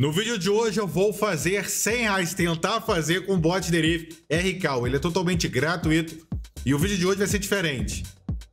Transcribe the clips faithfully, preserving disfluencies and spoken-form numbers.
No vídeo de hoje eu vou fazer cem reais, tentar fazer com o Bot Deriv R Call. Ele é totalmente gratuito e o vídeo de hoje vai ser diferente.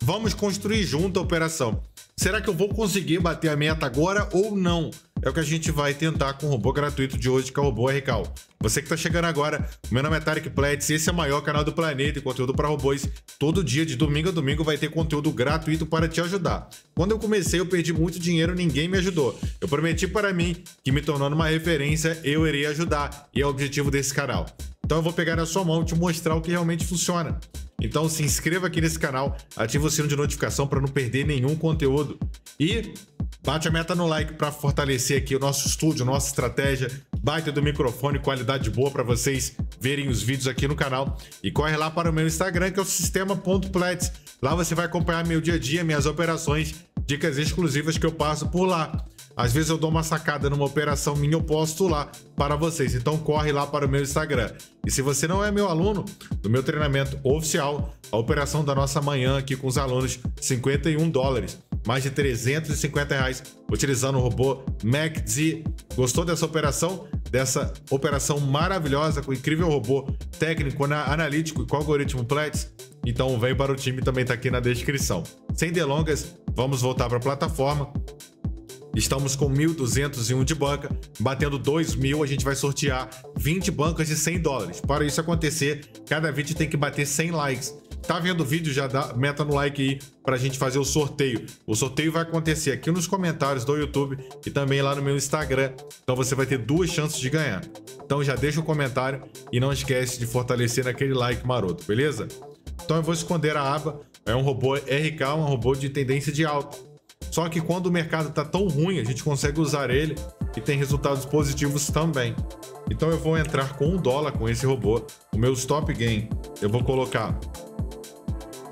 Vamos construir junto a operação. Será que eu vou conseguir bater a meta agora ou não? É o que a gente vai tentar com o robô gratuito de hoje, que é o robô R K. Você que está chegando agora, meu nome é Tarek Pletsch, esse é o maior canal do planeta e conteúdo para robôs. Todo dia, de domingo a domingo, vai ter conteúdo gratuito para te ajudar. Quando eu comecei, eu perdi muito dinheiro, ninguém me ajudou. Eu prometi para mim que, me tornando uma referência, eu iria ajudar, e é o objetivo desse canal. Então eu vou pegar na sua mão e te mostrar o que realmente funciona. Então se inscreva aqui nesse canal, ativa o sino de notificação para não perder nenhum conteúdo. E bate a meta no like para fortalecer aqui o nosso estúdio, nossa estratégia, baita do microfone, qualidade boa para vocês verem os vídeos aqui no canal. E corre lá para o meu Instagram, que é o sistema ponto pletsch. Lá você vai acompanhar meu dia a dia, minhas operações, dicas exclusivas que eu passo por lá. Às vezes eu dou uma sacada numa operação minha, eu posto lá para vocês. Então corre lá para o meu Instagram. E se você não é meu aluno, do meu treinamento oficial, a operação da nossa manhã aqui com os alunos, cinquenta e um dólares, mais de trezentos e cinquenta reais, utilizando o robô Mac-Z. Gostou dessa operação? Dessa operação maravilhosa, com o incrível robô técnico, analítico e com o algoritmo Pletsch? Então vem para o time, também está aqui na descrição. Sem delongas, vamos voltar para a plataforma. Estamos com mil duzentos e um de banca, batendo dois mil, a gente vai sortear vinte bancas de cem dólares. Para isso acontecer, cada vídeo tem que bater cem likes. Tá vendo o vídeo? Já dá meta no like aí para a gente fazer o sorteio. O sorteio vai acontecer aqui nos comentários do YouTube e também lá no meu Instagram. Então você vai ter duas chances de ganhar. Então já deixa um comentário e não esquece de fortalecer naquele like maroto, beleza? Então eu vou esconder a aba. É um robô R K, um robô de tendência de alta. Só que quando o mercado está tão ruim, a gente consegue usar ele e tem resultados positivos também. Então eu vou entrar com um dólar com esse robô. O meu stop gain, eu vou colocar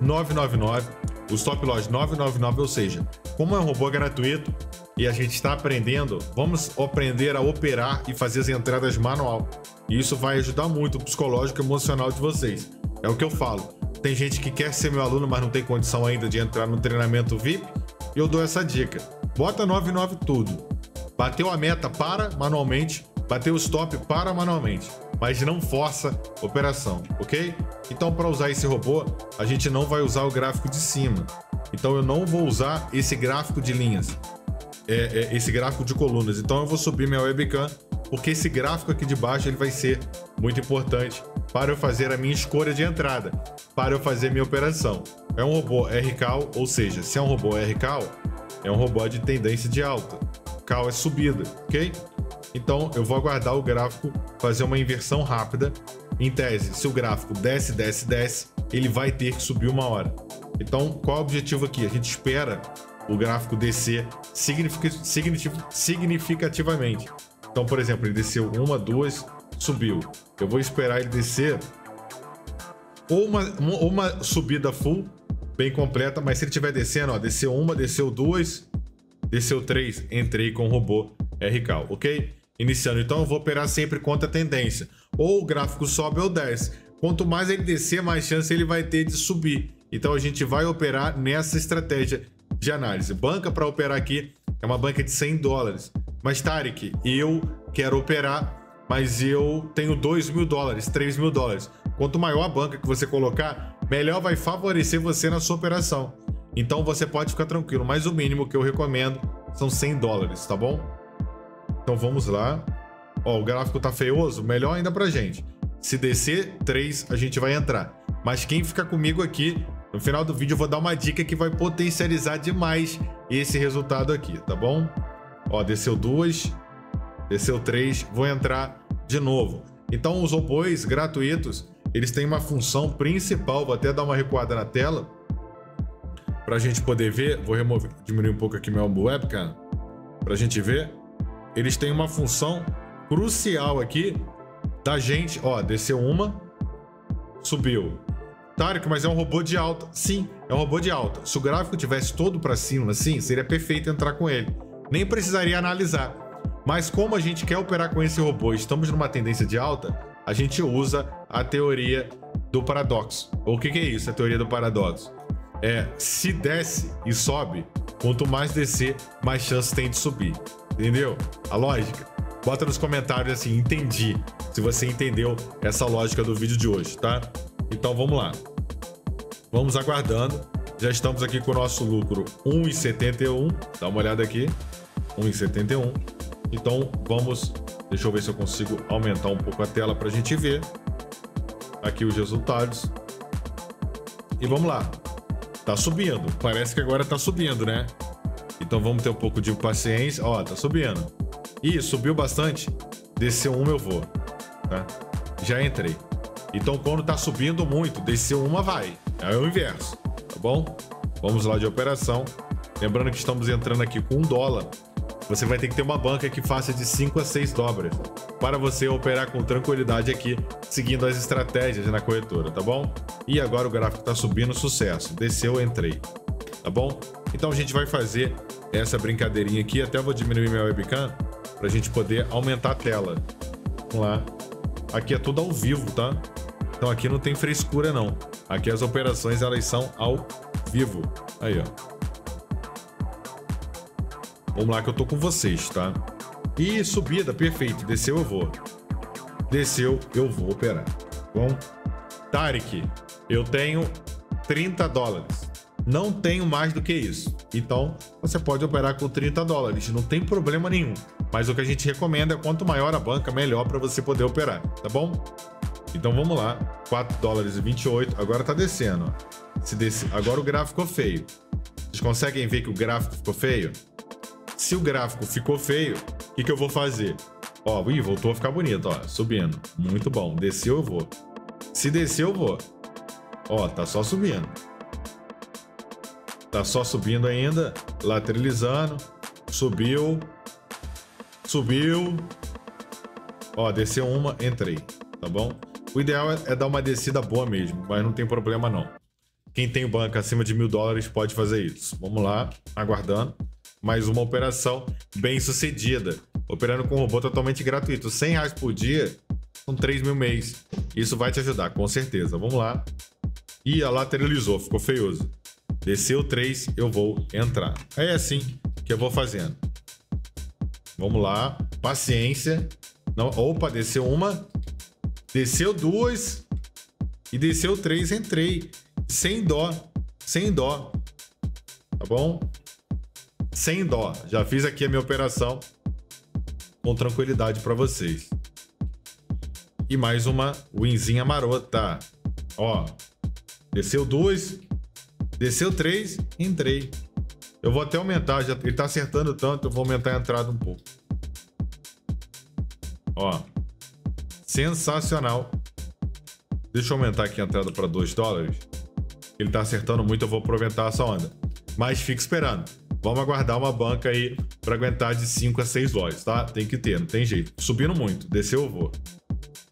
novecentos e noventa e nove, o stop loss novecentos e noventa e nove, ou seja, como é um robô gratuito e a gente está aprendendo, vamos aprender a operar e fazer as entradas manual. E isso vai ajudar muito o psicológico e emocional de vocês. É o que eu falo. Tem gente que quer ser meu aluno, mas não tem condição ainda de entrar no treinamento V I P. E eu dou essa dica. Bota noventa e nove tudo. Bateu a meta, para manualmente. Bateu o stop, para manualmente. Mas não força a operação, ok? Então, para usar esse robô, a gente não vai usar o gráfico de cima. Então, eu não vou usar esse gráfico de linhas. É, é, esse gráfico de colunas. Então, eu vou subir minha webcam, porque esse gráfico aqui de baixo ele vai ser muito importante para eu fazer a minha escolha de entrada, para eu fazer minha operação. É um robô R Call, ou seja, se é um robô R Call, é um robô de tendência de alta. Call é subida, ok? Então eu vou aguardar o gráfico fazer uma inversão rápida. Em tese, se o gráfico desce, desce, desce, ele vai ter que subir uma hora. Então qual é o objetivo aqui? A gente espera o gráfico descer significativamente. Então, por exemplo, ele desceu uma, duas, subiu. Eu vou esperar ele descer ou uma, uma, uma subida full, bem completa, mas se ele estiver descendo, ó, desceu uma, desceu duas, desceu três, entrei com o robô R Call, ok? Iniciando, então eu vou operar sempre contra a tendência. Ou o gráfico sobe ou desce. Quanto mais ele descer, mais chance ele vai ter de subir. Então a gente vai operar nessa estratégia de análise. Banca para operar aqui é uma banca de cem dólares. Mas Tarek, eu quero operar, mas eu tenho dois mil dólares, três mil dólares. Quanto maior a banca que você colocar, melhor vai favorecer você na sua operação. Então você pode ficar tranquilo, mas o mínimo que eu recomendo são cem dólares, tá bom? Então vamos lá. Ó, o gráfico tá feioso, melhor ainda pra gente. Se descer três, a gente vai entrar. Mas quem fica comigo aqui, no final do vídeo eu vou dar uma dica que vai potencializar demais esse resultado aqui, tá bom? Ó, desceu duas, desceu três, vou entrar de novo. Então os robôs gratuitos, eles têm uma função principal, vou até dar uma recuada na tela para a gente poder ver, vou remover, diminuir um pouco aqui meu webcam, para a gente ver, eles têm uma função crucial aqui da gente, ó, desceu uma, subiu. Tarek, mas é um robô de alta. Sim, é um robô de alta. Se o gráfico tivesse todo para cima assim, seria perfeito entrar com ele. Nem precisaria analisar, mas como a gente quer operar com esse robô, estamos numa tendência de alta, a gente usa a teoria do paradoxo. O que que é isso, a teoria do paradoxo? É, se desce e sobe, quanto mais descer, mais chance tem de subir, entendeu? A lógica. Bota nos comentários assim, entendi, se você entendeu essa lógica do vídeo de hoje, tá? Então vamos lá. Vamos aguardando. Já estamos aqui com o nosso lucro um e setenta e um. Dá uma olhada aqui. um e setenta e um. Então vamos... Deixa eu ver se eu consigo aumentar um pouco a tela para a gente ver. Aqui os resultados. E vamos lá. Tá subindo. Parece que agora tá subindo, né? Então vamos ter um pouco de paciência. Ó, tá subindo. Ih, subiu bastante. Desceu um, eu vou. Tá? Já entrei. Então quando tá subindo muito, desceu uma, vai. É o inverso, tá bom? Vamos lá de operação. Lembrando que estamos entrando aqui com um dólar. Você vai ter que ter uma banca que faça de cinco a seis dobras para você operar com tranquilidade aqui, seguindo as estratégias na corretora, tá bom? E agora o gráfico está subindo, sucesso. Desceu, entrei, tá bom? Então a gente vai fazer essa brincadeirinha aqui. Até vou diminuir minha webcam para a gente poder aumentar a tela. Vamos lá. Aqui é tudo ao vivo, tá? Então aqui não tem frescura, não. Aqui as operações, elas são ao vivo. Aí, ó. Vamos lá que eu tô com vocês, tá? E subida, perfeito. Desceu, eu vou. Desceu, eu vou operar. Bom, Tarek, eu tenho trinta dólares. Não tenho mais do que isso. Então, você pode operar com trinta dólares. Não tem problema nenhum. Mas o que a gente recomenda é quanto maior a banca, melhor para você poder operar, tá bom? Então, vamos lá. quatro dólares e vinte e oito. Agora tá descendo. Se desce... Agora o gráfico ficou feio. Vocês conseguem ver que o gráfico ficou feio? Se o gráfico ficou feio, o que, que eu vou fazer? Ó, ih, voltou a ficar bonito, ó, subindo. Muito bom. Desceu, eu vou. Se desceu, eu vou. Ó, tá só subindo. Tá só subindo ainda, lateralizando. Subiu. Subiu. Ó, desceu uma, entrei, tá bom? O ideal é, é dar uma descida boa mesmo, mas não tem problema não. Quem tem banca acima de mil dólares pode fazer isso. Vamos lá, aguardando. Mais uma operação bem sucedida. Operando com um robô totalmente gratuito. cem reais por dia, são três mil mês. Isso vai te ajudar, com certeza. Vamos lá. Ih, a lateralizou, ficou feioso. Desceu três, eu vou entrar. É assim que eu vou fazendo. Vamos lá. Paciência. Não, opa, desceu uma. Desceu duas. E desceu três, entrei. Sem dó. Sem dó. Tá bom? Sem dó. Já fiz aqui a minha operação com tranquilidade para vocês. E mais uma winzinha marota. Ó, desceu duas, desceu três, entrei. Eu vou até aumentar, já, ele tá acertando tanto, eu vou aumentar a entrada um pouco. Ó, sensacional. Deixa eu aumentar aqui a entrada para dois dólares. Ele tá acertando muito, eu vou aproveitar essa onda. Mas fica esperando. Vamos aguardar uma banca aí para aguentar de cinco a seis lojas, tá? Tem que ter, não tem jeito. Subindo muito. Desceu, eu vou.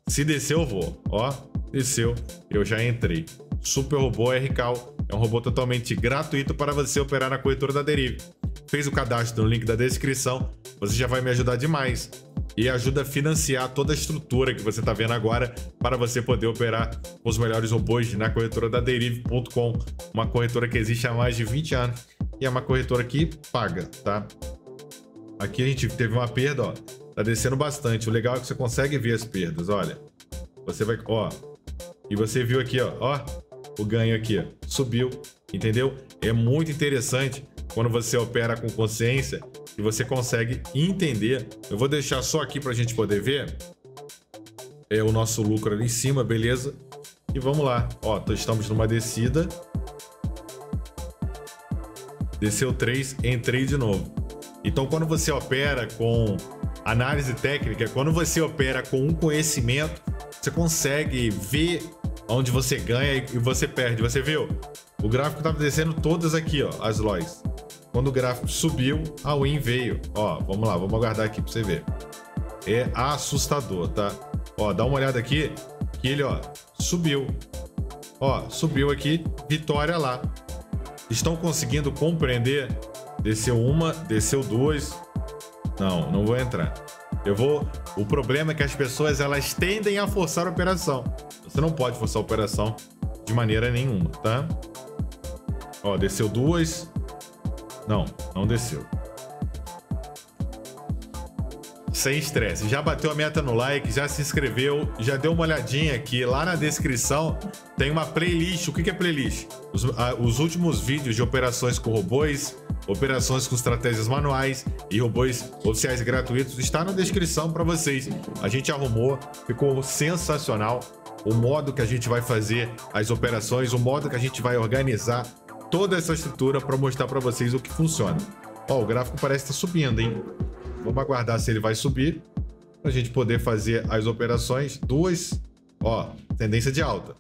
Se desceu, eu vou. Ó, desceu. Eu já entrei. Super robô R Call. É um robô totalmente gratuito para você operar na corretora da Deriv. Fez o cadastro no link da descrição. Você já vai me ajudar demais. E ajuda a financiar toda a estrutura que você está vendo agora para você poder operar com os melhores robôs na corretora da Deriv ponto com. Uma corretora que existe há mais de vinte anos. E é uma corretora que paga, tá? Aqui a gente teve uma perda, ó. Tá descendo bastante. O legal é que você consegue ver as perdas, olha. Você vai, ó. E você viu aqui, ó. Ó, o ganho aqui, ó. Subiu, entendeu? É muito interessante quando você opera com consciência e você consegue entender. Eu vou deixar só aqui pra gente poder ver. É o nosso lucro ali em cima, beleza? E vamos lá. Ó, estamos numa descida. Desceu três, entrei de novo. Então, quando você opera com análise técnica, quando você opera com um conhecimento, você consegue ver onde você ganha e você perde. Você viu? O gráfico estava descendo todas aqui, ó, as lojas. Quando o gráfico subiu, a win veio. Ó, vamos lá, vamos aguardar aqui para você ver. É assustador, tá? Ó, dá uma olhada aqui, que ele, ó, subiu. Ó, subiu aqui, vitória lá. Estão conseguindo compreender? Desceu uma, desceu duas. Não, não vou entrar. Eu vou... O problema é que as pessoas, elas tendem a forçar a operação. Você não pode forçar a operação de maneira nenhuma, tá? Ó, desceu duas. Não, não desceu. sem estresse. Já bateu a meta no like, já se inscreveu, já deu uma olhadinha aqui. Lá na descrição tem uma playlist. O que é playlist? Os, a, os últimos vídeos de operações com robôs, operações com estratégias manuais e robôs oficiais gratuitos está na descrição para vocês. A gente arrumou, ficou sensacional o modo que a gente vai fazer as operações, o modo que a gente vai organizar toda essa estrutura para mostrar para vocês o que funciona. Ó, o gráfico parece estar subindo, hein? Vamos aguardar se ele vai subir para a gente poder fazer as operações. Duas, ó, tendência de alta.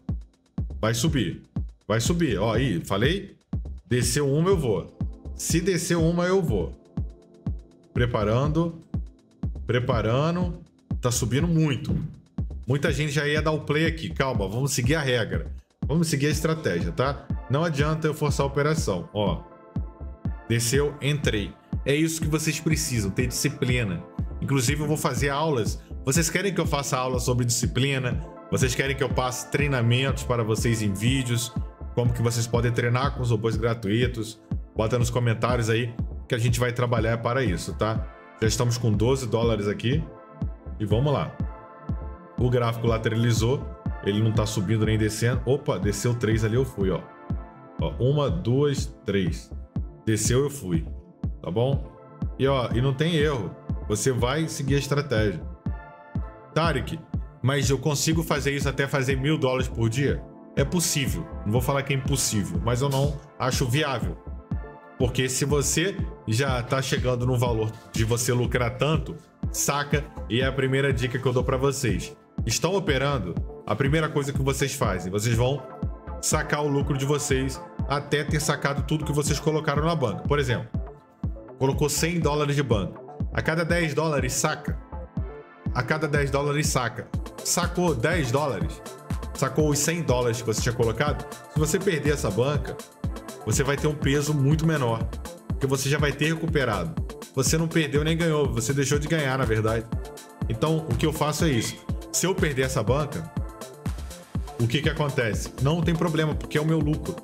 Vai subir, vai subir. Ó, aí, falei? Desceu uma, eu vou. Se descer uma, eu vou. Preparando, preparando. Tá subindo muito. Muita gente já ia dar o play aqui. Calma, vamos seguir a regra. Vamos seguir a estratégia, tá? Não adianta eu forçar a operação. Ó, desceu, entrei. É isso que vocês precisam, ter disciplina. Inclusive, eu vou fazer aulas. Vocês querem que eu faça aula sobre disciplina? Vocês querem que eu passe treinamentos para vocês em vídeos? Como que vocês podem treinar com os robôs gratuitos? Bota nos comentários aí que a gente vai trabalhar para isso, tá? Já estamos com doze dólares aqui. E vamos lá. O gráfico lateralizou. Ele não tá subindo nem descendo. Opa, desceu três ali, eu fui, ó. Ó, uma, duas, três. Desceu, eu fui. Tá bom? E ó, e não tem erro. Você vai seguir a estratégia. Tarek, mas eu consigo fazer isso até fazer mil dólares por dia? É possível. Não vou falar que é impossível, mas eu não acho viável. Porque se você já tá chegando no valor de você lucrar tanto, saca, e é a primeira dica que eu dou para vocês. Estão operando? A primeira coisa que vocês fazem, vocês vão sacar o lucro de vocês até ter sacado tudo que vocês colocaram na banca. Por exemplo, colocou cem dólares de banca. A cada dez dólares saca. A cada dez dólares saca. Sacou dez dólares? Sacou os cem dólares que você tinha colocado? Se você perder essa banca, você vai ter um peso muito menor, porque você já vai ter recuperado. Você não perdeu nem ganhou, você deixou de ganhar, na verdade. Então, o que eu faço é isso. Se eu perder essa banca, o que que acontece? Não tem problema, porque é o meu lucro.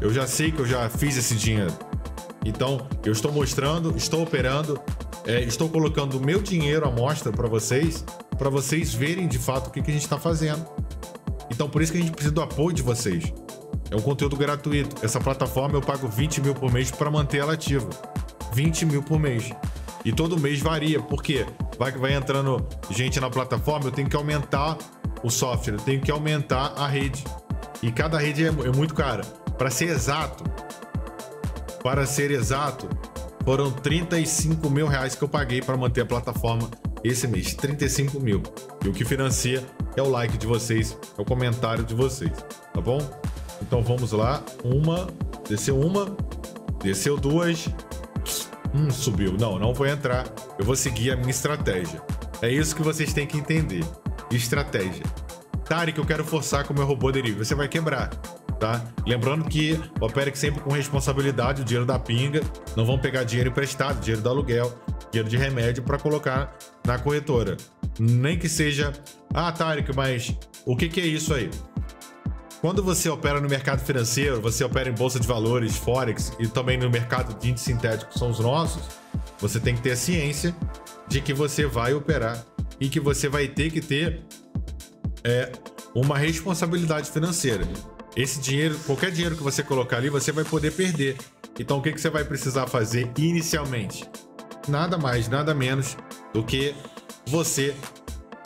Eu já sei que eu já fiz esse dinheiro. Então, eu estou mostrando, estou operando, é, estou colocando o meu dinheiro à mostra para vocês, para vocês verem de fato o que que a gente está fazendo. Então, por isso que a gente precisa do apoio de vocês. É um conteúdo gratuito. Essa plataforma eu pago vinte mil por mês para manter ela ativa. vinte mil por mês. E todo mês varia. Por quê? Vai que vai entrando gente na plataforma, eu tenho que aumentar o software, eu tenho que aumentar a rede. E cada rede é muito cara. Para ser exato, para ser exato, foram trinta e cinco mil reais que eu paguei para manter a plataforma esse mês. trinta e cinco mil. E o que financia é o like de vocês, é o comentário de vocês. Tá bom? Então vamos lá, uma, desceu uma, desceu duas, hum, subiu. Não, não vou entrar, eu vou seguir a minha estratégia. É isso que vocês têm que entender, estratégia. Tarek, eu quero forçar com o meu robô deriva, você vai quebrar, tá? Lembrando que opere sempre com responsabilidade, o dinheiro da pinga, não vão pegar dinheiro emprestado, dinheiro do aluguel, dinheiro de remédio para colocar na corretora. Nem que seja, ah Tarek, mas o que que é isso aí? Quando você opera no mercado financeiro, você opera em bolsa de valores, forex e também no mercado de índice sintético, que são os nossos, você tem que ter a ciência de que você vai operar e que você vai ter que ter é, uma responsabilidade financeira. Esse dinheiro, qualquer dinheiro que você colocar ali, você vai poder perder. Então, o que que você vai precisar fazer inicialmente? Nada mais, nada menos do que você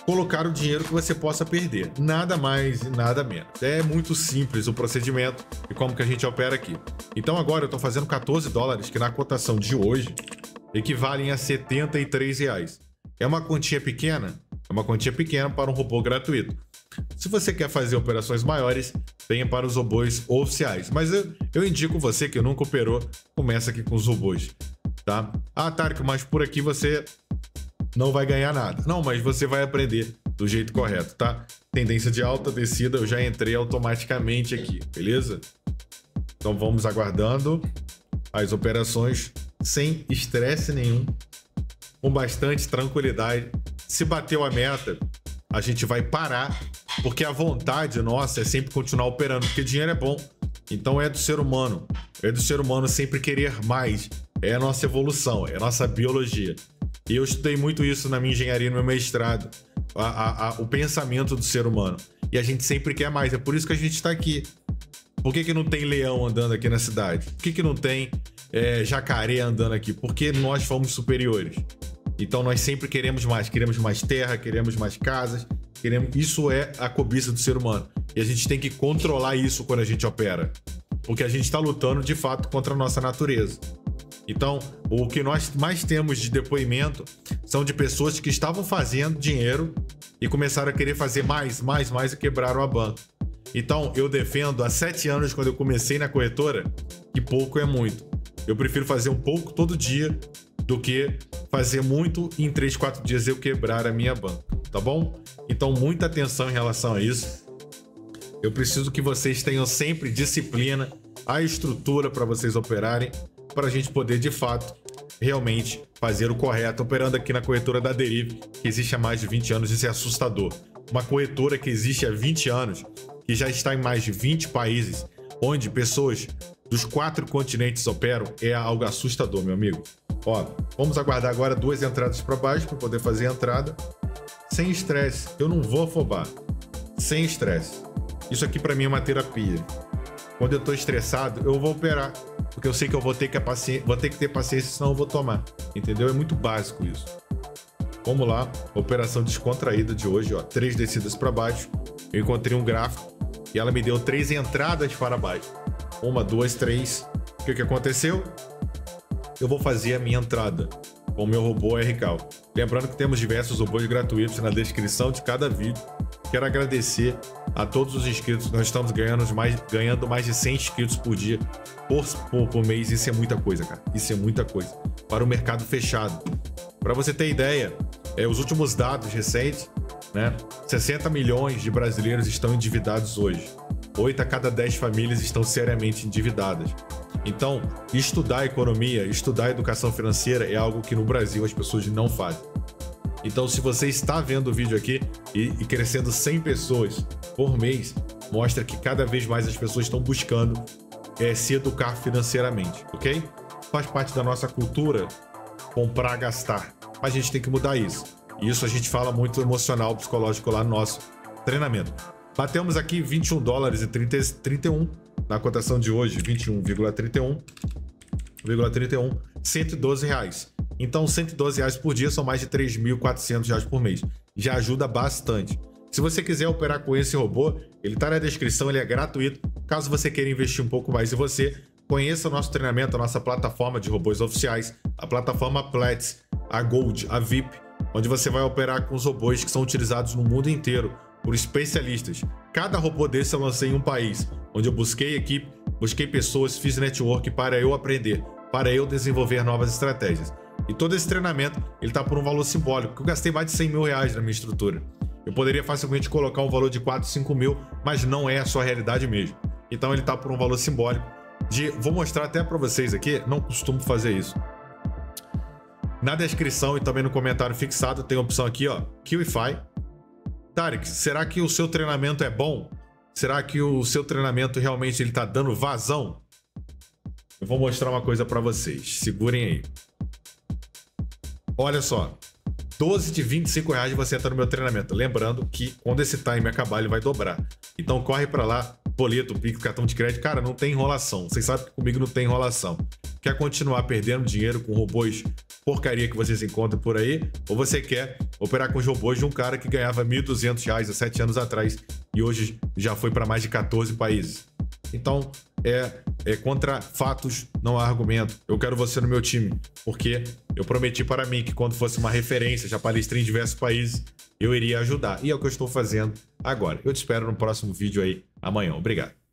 colocar o dinheiro que você possa perder. Nada mais e nada menos. É muito simples o procedimento e como que a gente opera aqui. Então agora eu estou fazendo quatorze dólares, que na cotação de hoje equivalem a setenta e três reais. É uma quantia pequena? É uma quantia pequena para um robô gratuito. Se você quer fazer operações maiores, venha para os robôs oficiais. Mas eu, eu indico você que nunca operou, começa aqui com os robôs, tá? Ah, Tarek, mas por aqui você não vai ganhar nada. Não, mas você vai aprender do jeito correto, tá? Tendência de alta, descida, eu já entrei automaticamente aqui, beleza? Então vamos aguardando as operações sem estresse nenhum, com bastante tranquilidade. Se bateu a meta, a gente vai parar, porque a vontade nossa é sempre continuar operando, porque dinheiro é bom. Então é do ser humano, é do ser humano sempre querer mais. É a nossa evolução, é a nossa biologia. E eu estudei muito isso na minha engenharia, no meu mestrado, a, a, a, o pensamento do ser humano. E a gente sempre quer mais, é por isso que a gente está aqui. Por que que não tem leão andando aqui na cidade? Por que que não tem é, jacaré andando aqui? Porque nós fomos superiores. Então nós sempre queremos mais, queremos mais terra, queremos mais casas, queremos... Isso é a cobiça do ser humano. E a gente tem que controlar isso quando a gente opera, porque a gente está lutando de fato contra a nossa natureza. Então, o que nós mais temos de depoimento são de pessoas que estavam fazendo dinheiro e começaram a querer fazer mais, mais, mais e quebraram a banca. Então, eu defendo há sete anos, quando eu comecei na corretora, que pouco é muito. Eu prefiro fazer um pouco todo dia do que fazer muito e em três, quatro dias eu quebrar a minha banca, tá bom? Então, muita atenção em relação a isso. Eu preciso que vocês tenham sempre disciplina, a estrutura para vocês operarem, para a gente poder, de fato, realmente fazer o correto. Operando aqui na corretora da Deriv, que existe há mais de vinte anos, isso é assustador. Uma corretora que existe há vinte anos, que já está em mais de vinte países, onde pessoas dos quatro continentes operam, é algo assustador, meu amigo. Ó, vamos aguardar agora duas entradas para baixo para poder fazer a entrada. Sem estresse, eu não vou afobar. Sem estresse. Isso aqui para mim é uma terapia. Quando eu estou estressado, eu vou operar, porque eu sei que eu vou ter que, vou ter que ter paciência, senão eu vou tomar. Entendeu? É muito básico isso. Vamos lá. Operação descontraída de hoje, ó. Três descidas para baixo. Eu encontrei um gráfico e ela me deu três entradas para baixo. Uma, duas, três. O que que aconteceu? Eu vou fazer a minha entrada com o meu robô R K. Lembrando que temos diversos robôs gratuitos na descrição de cada vídeo. Quero agradecer a todos os inscritos. Nós estamos ganhando mais, ganhando mais de cem inscritos por dia, por, por, por mês. Isso é muita coisa, cara. Isso é muita coisa. Para o mercado fechado. Para você ter ideia, é, os últimos dados recentes, né? sessenta milhões de brasileiros estão endividados hoje. oito a cada dez famílias estão seriamente endividadas. Então, estudar economia, estudar educação financeira é algo que no Brasil as pessoas não fazem. Então, se você está vendo o vídeo aqui e, e crescendo cem pessoas por mês, mostra que cada vez mais as pessoas estão buscando é, se educar financeiramente, ok? Faz parte da nossa cultura comprar, gastar. A gente tem que mudar isso. E isso a gente fala muito emocional, psicológico lá no nosso treinamento. Batemos aqui vinte e um dólares e trinta, trinta e um na cotação de hoje, vinte e um vírgula trinta e um, cento e doze reais. Então, cento e doze reais por dia são mais de três mil e quatrocentos reais por mês. Já ajuda bastante. Se você quiser operar com esse robô, ele está na descrição, ele é gratuito. Caso você queira investir um pouco mais em você, conheça o nosso treinamento, a nossa plataforma de robôs oficiais, a plataforma Pletsch, a Gold, a V I P, onde você vai operar com os robôs que são utilizados no mundo inteiro por especialistas. Cada robô desse eu lancei em um país, onde eu busquei equipe, busquei pessoas, fiz network para eu aprender, para eu desenvolver novas estratégias. E todo esse treinamento, ele tá por um valor simbólico, que eu gastei mais de cem mil reais na minha estrutura. Eu poderia facilmente colocar um valor de quatro, cinco mil, mas não é a sua realidade mesmo. Então ele tá por um valor simbólico de... Vou mostrar até para vocês aqui, não costumo fazer isso. Na descrição e também no comentário fixado tem a opção aqui, ó, Kiwify. Tarek, será que o seu treinamento é bom? Será que o seu treinamento realmente ele tá dando vazão? Eu vou mostrar uma coisa para vocês, segurem aí. Olha só, doze de vinte e cinco reais você entra no meu treinamento. Lembrando que quando esse time acabar, ele vai dobrar. Então corre para lá, boleto, Pix, cartão de crédito. Cara, não tem enrolação. Vocês sabem que comigo não tem enrolação. Quer continuar perdendo dinheiro com robôs porcaria que vocês encontram por aí? Ou você quer operar com os robôs de um cara que ganhava mil e duzentos reais há sete anos atrás e hoje já foi para mais de quatorze países? Então, é, é contra fatos, não há argumento. Eu quero você no meu time, porque eu prometi para mim que quando fosse uma referência, já palestrei em diversos países, eu iria ajudar. E é o que eu estou fazendo agora. Eu te espero no próximo vídeo aí amanhã. Obrigado.